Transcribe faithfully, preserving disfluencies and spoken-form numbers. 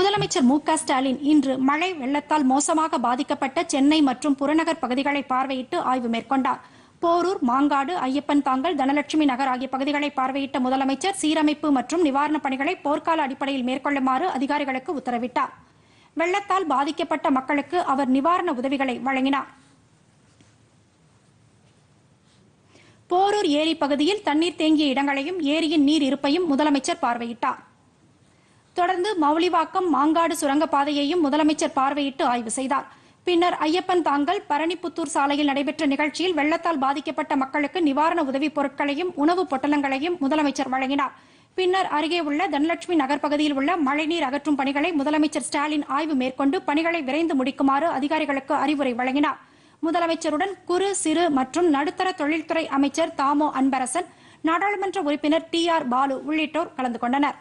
முதலமைச்சர் மு.க. ஸ்டாலின் இன்று மழை வெள்ளத்தால் மோசமாக பாதிக்கப்பட்ட சென்னை மற்றும் புறநகர் பகுதிகளை பார்வையிட்டு ஆய்வு மேற்கொண்டார். போரூர், மாங்காடு, ஐயப்பன் தாங்கல், தணலட்சுமி நகர் ஆகிய பகுதிகளை பார்வையிட்ட முதலமைச்சர் சீரமைப்பு மற்றும் நிவாரணப் பணிகளை போர்க்கால அடிப்படையில் மேற்கொள்ளுமாறு அதிகாரிகளுக்கு உத்தரவிட்டார். வெள்ளத்தால் பாதிக்கப்பட்ட மக்களுக்கு அவர் நிவாரண உதவிகளை வழங்கினார். போரூர் ஏரி பகுதியில் தண்ணீர் தேங்கிய இடங்களையும் ஏரியின் நீர் இருப்பையும் முதலமைச்சர் பார்வையிட்டார். தொடர்ந்து மவுலிவாக்கம், மாங்காடு சுரங்கப்பாதையையும் முதலமைச்சர் பார்வையிட்டு ஆய்வு செய்தார். பின்னர் ஐயப்பன் தாங்கல், பரணிப்புத்தூர் சாலையில் நடைபெற்ற நிகழ்ச்சியில் வெள்ளத்தால் பாதிக்கப்பட்ட மக்களுக்கு நிவாரண உதவிப் பொருட்களையும் உணவுப் பொட்டலங்களையும் முதலமைச்சர் வழங்கினார். பின்னர் அருகே உள்ள தனலட்சுமி நகர் பகுதியில் உள்ள மழைநீர் அகற்றும் பணிகளை முதலமைச்சர் ஸ்டாலின் ஆய்வு மேற்கொண்டு பணிகளை விரைந்து முடிக்குமாறு அதிகாரிகளுக்கு அறிவுரை வழங்கினார். முதலமைச்சருடன் குறு, சிறு மற்றும் நடுத்தர தொழில்துறை அமைச்சர் தாமோ அன்பரசன், நாடாளுமன்ற உறுப்பினர் டி ஆர் பாலு உள்ளிட்டோர் கலந்து கொண்டனர்.